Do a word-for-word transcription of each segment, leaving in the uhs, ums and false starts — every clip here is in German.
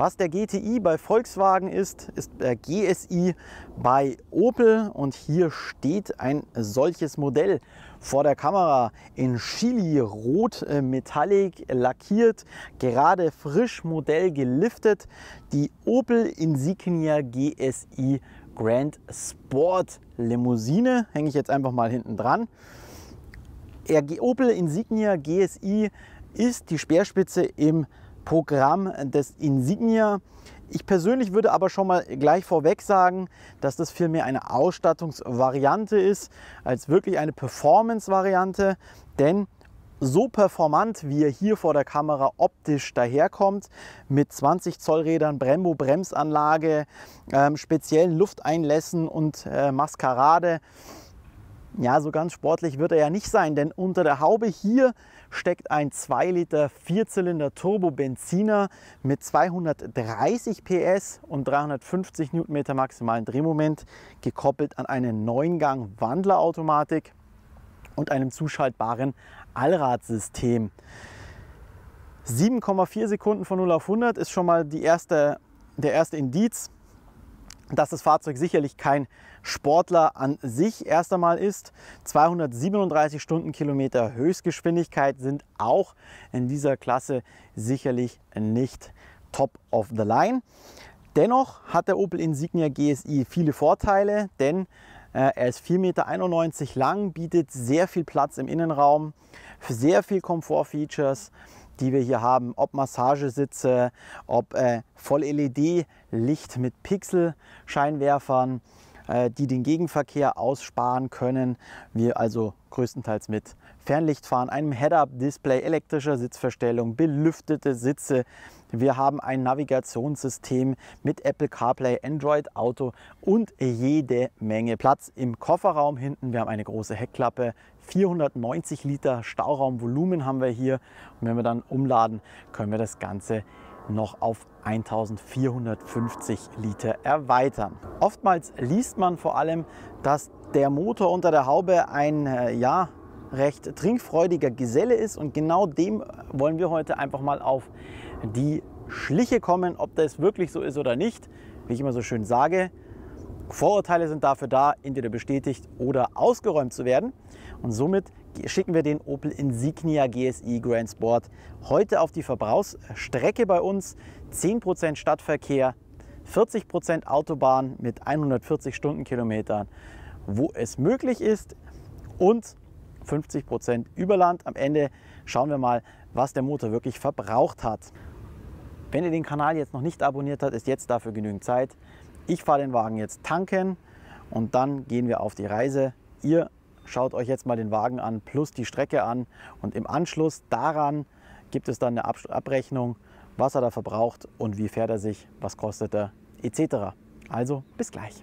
Was der G T I bei Volkswagen ist, ist der G S I bei Opel und hier steht ein solches Modell vor der Kamera in Chili, rot metallic lackiert, gerade frisch Modell geliftet, die Opel Insignia G S I Grand Sport Limousine, hänge ich jetzt einfach mal hinten dran. Der Opel Insignia G S I ist die Speerspitze im Programm des Insignia. Ich persönlich würde aber schon mal gleich vorweg sagen, dass das vielmehr eine Ausstattungsvariante ist, als wirklich eine Performance-Variante, denn so performant, wie er hier vor der Kamera optisch daherkommt, mit zwanzig Zoll Rädern, Brembo-Bremsanlage, ähm, speziellen Lufteinlässen und äh, Maskerade, ja, so ganz sportlich wird er ja nicht sein, denn unter der Haube hier steckt ein zwei Liter Vierzylinder Turbo-Benziner mit zweihundertdreißig P S und dreihundertfünfzig Newtonmeter maximalen Drehmoment, gekoppelt an eine neun Gang Wandlerautomatik und einem zuschaltbaren Allradsystem. sieben Komma vier Sekunden von null auf hundert ist schon mal die erste, der erste Indiz, dass das Fahrzeug sicherlich kein Sportler an sich erst einmal ist. zweihundertsiebenunddreißig Stundenkilometer Höchstgeschwindigkeit sind auch in dieser Klasse sicherlich nicht top of the line. Dennoch hat der Opel Insignia G S I viele Vorteile, denn äh, er ist vier Komma einundneunzig Meter lang, bietet sehr viel Platz im Innenraum, sehr viel Komfortfeatures, die wir hier haben, ob Massagesitze, ob äh, Voll-L E D-Licht mit Pixel-Scheinwerfern, äh, die den Gegenverkehr aussparen können. Wir also größtenteils mit Fernlicht fahren, einem Head-Up-Display, elektrischer Sitzverstellung, belüftete Sitze. Wir haben ein Navigationssystem mit Apple CarPlay, Android Auto und jede Menge Platz im Kofferraum hinten. Wir haben eine große Heckklappe, vierhundertneunzig Liter Stauraumvolumen haben wir hier. Und wenn wir dann umladen, können wir das Ganze noch auf eintausendvierhundertfünfzig Liter erweitern. Oftmals liest man vor allem, dass der Motor unter der Haube ein, äh, ja, recht trinkfreudiger Geselle ist, und genau dem wollen wir heute einfach mal auf die Schliche kommen, ob das wirklich so ist oder nicht. Wie ich immer so schön sage, Vorurteile sind dafür da, entweder bestätigt oder ausgeräumt zu werden, und somit schicken wir den Opel Insignia G S I Grand Sport heute auf die Verbrauchsstrecke bei uns. zehn Prozent Stadtverkehr, vierzig Prozent Autobahn mit hundertvierzig Stundenkilometern, wo es möglich ist, und fünfzig Prozent Überland. Am Ende schauen wir mal, was der Motor wirklich verbraucht hat. Wenn ihr den Kanal jetzt noch nicht abonniert habt, ist jetzt dafür genügend Zeit. Ich fahre den Wagen jetzt tanken und dann gehen wir auf die Reise. Ihr schaut euch jetzt mal den Wagen an plus die Strecke an, und im Anschluss daran gibt es dann eine Abrechnung, was er da verbraucht und wie fährt er sich, was kostet er et cetera. Also bis gleich.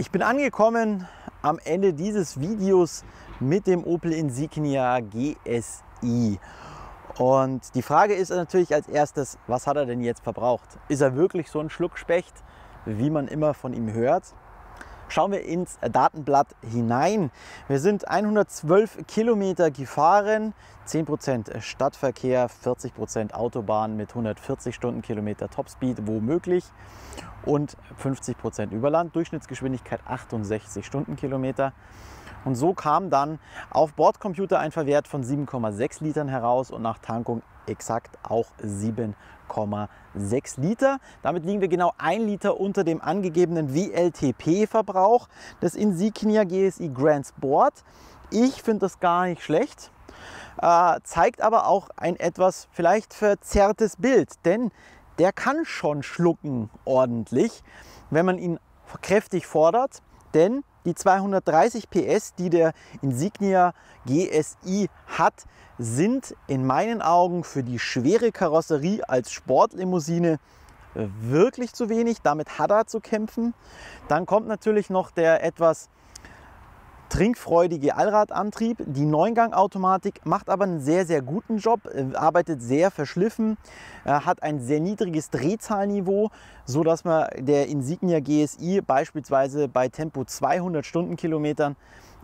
Ich bin angekommen am Ende dieses Videos mit dem Opel Insignia G S I. Und die Frage ist natürlich als erstes, was hat er denn jetzt verbraucht? Ist er wirklich so ein Schluckspecht, wie man immer von ihm hört? Schauen wir ins Datenblatt hinein. Wir sind hundertzwölf Kilometer gefahren, zehn Prozent Stadtverkehr, vierzig Prozent Autobahn mit hundertvierzig Stundenkilometer Topspeed, wo möglich, und fünfzig Prozent Überland, Durchschnittsgeschwindigkeit achtundsechzig Stundenkilometer. Und so kam dann auf Bordcomputer ein Verwert von sieben Komma sechs Litern heraus und nach Tankung exakt auch sieben Komma sechs Liter. Damit liegen wir genau ein Liter unter dem angegebenen W L T P-Verbrauch des Insignia G S I Grand Sport. Ich finde das gar nicht schlecht, äh, zeigt aber auch ein etwas vielleicht verzerrtes Bild, denn der kann schon schlucken ordentlich, wenn man ihn kräftig fordert, denn die zweihundertdreißig P S, die der Insignia G S I hat, sind in meinen Augen für die schwere Karosserie als Sportlimousine wirklich zu wenig. Damit hat er zu kämpfen. Dann kommt natürlich noch der etwas trinkfreudige Allradantrieb. Die Neungang-Automatik macht aber einen sehr, sehr guten Job, arbeitet sehr verschliffen, hat ein sehr niedriges Drehzahlniveau, sodass man der Insignia G S I beispielsweise bei Tempo zweihundert Stundenkilometern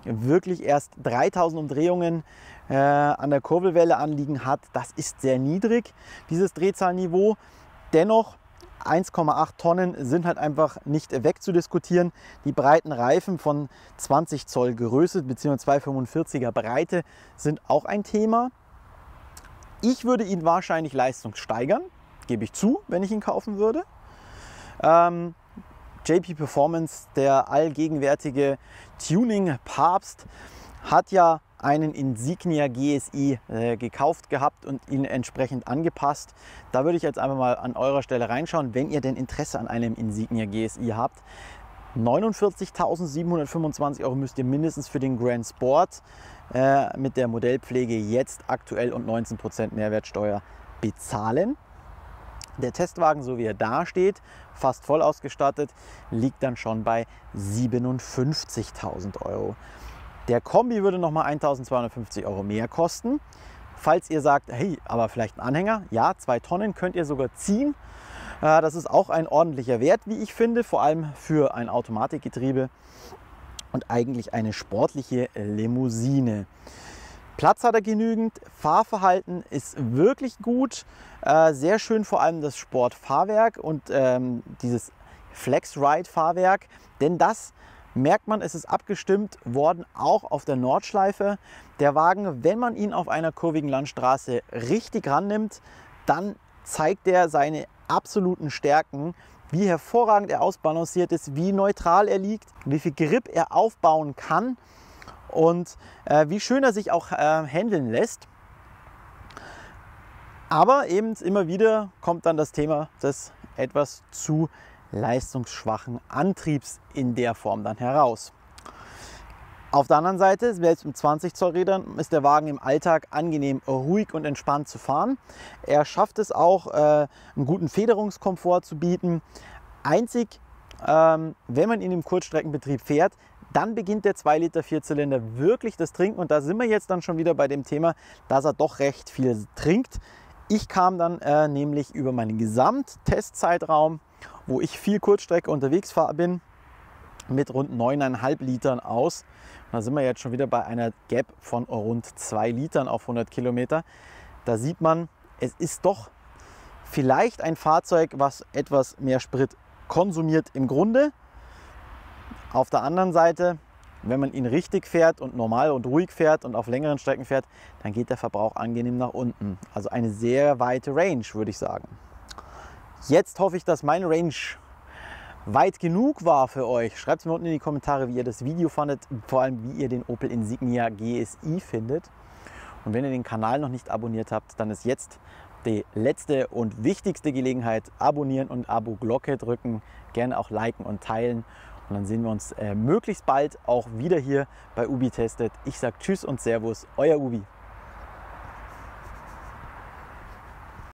wirklich erst dreitausend Umdrehungen äh, an der Kurbelwelle anliegen hat. Das ist sehr niedrig, dieses Drehzahlniveau. Dennoch, eins Komma acht Tonnen sind halt einfach nicht wegzudiskutieren. Die breiten Reifen von zwanzig Zoll Größe bzw. zweihundertfünfundvierziger Breite sind auch ein Thema. Ich würde ihn wahrscheinlich leistungssteigern, gebe ich zu, wenn ich ihn kaufen würde. Ähm, J P Performance, der allgegenwärtige Tuning-Papst, hat ja einen Insignia G S I äh, gekauft gehabt und ihn entsprechend angepasst. Da würde ich jetzt einfach mal an eurer Stelle reinschauen, wenn ihr denn Interesse an einem Insignia G S I habt. neunundvierzigtausendsiebenhundertfünfundzwanzig Euro müsst ihr mindestens für den Grand Sport äh, mit der Modellpflege jetzt aktuell und neunzehn Prozent Mehrwertsteuer bezahlen. Der Testwagen, so wie er da steht, fast voll ausgestattet, liegt dann schon bei siebenundfünfzigtausend Euro. Der Kombi würde nochmal eintausendzweihundertfünfzig Euro mehr kosten. Falls ihr sagt, hey, aber vielleicht ein Anhänger, ja, zwei Tonnen könnt ihr sogar ziehen. Das ist auch ein ordentlicher Wert, wie ich finde, vor allem für ein Automatikgetriebe und eigentlich eine sportliche Limousine. Platz hat er genügend, Fahrverhalten ist wirklich gut, äh, sehr schön vor allem das Sportfahrwerk und ähm, dieses Flex-Ride-Fahrwerk, denn das merkt man, es ist abgestimmt worden, auch auf der Nordschleife. Der Wagen, wenn man ihn auf einer kurvigen Landstraße richtig rannimmt, dann zeigt er seine absoluten Stärken, wie hervorragend er ausbalanciert ist, wie neutral er liegt, wie viel Grip er aufbauen kann. Und äh, wie schön er sich auch äh, handeln lässt. Aber eben immer wieder kommt dann das Thema des etwas zu leistungsschwachen Antriebs in der Form dann heraus. Auf der anderen Seite, selbst mit zwanzig Zoll Rädern, ist der Wagen im Alltag angenehm ruhig und entspannt zu fahren. Er schafft es auch, äh, einen guten Federungskomfort zu bieten. Einzig, ähm, wenn man ihn im Kurzstreckenbetrieb fährt, dann beginnt der zwei Liter Vierzylinder wirklich das Trinken. Und da sind wir jetzt dann schon wieder bei dem Thema, dass er doch recht viel trinkt. Ich kam dann äh, nämlich über meinen Gesamttestzeitraum, wo ich viel Kurzstrecke unterwegs fahre, bin, mit rund neun Komma fünf Litern aus. Und da sind wir jetzt schon wieder bei einer Gap von rund zwei Litern auf hundert Kilometer. Da sieht man, es ist doch vielleicht ein Fahrzeug, was etwas mehr Sprit konsumiert im Grunde. Auf der anderen Seite, wenn man ihn richtig fährt und normal und ruhig fährt und auf längeren Strecken fährt, dann geht der Verbrauch angenehm nach unten. Also eine sehr weite Range, würde ich sagen. Jetzt hoffe ich, dass meine Range weit genug war für euch. Schreibt es mir unten in die Kommentare, wie ihr das Video fandet, vor allem wie ihr den Opel Insignia G S I findet. Und wenn ihr den Kanal noch nicht abonniert habt, dann ist jetzt die letzte und wichtigste Gelegenheit. Abonnieren und Abo-Glocke drücken, gerne auch liken und teilen. Und dann sehen wir uns äh, möglichst bald auch wieder hier bei Ubi Testet. Ich sage Tschüss und Servus, euer Ubi.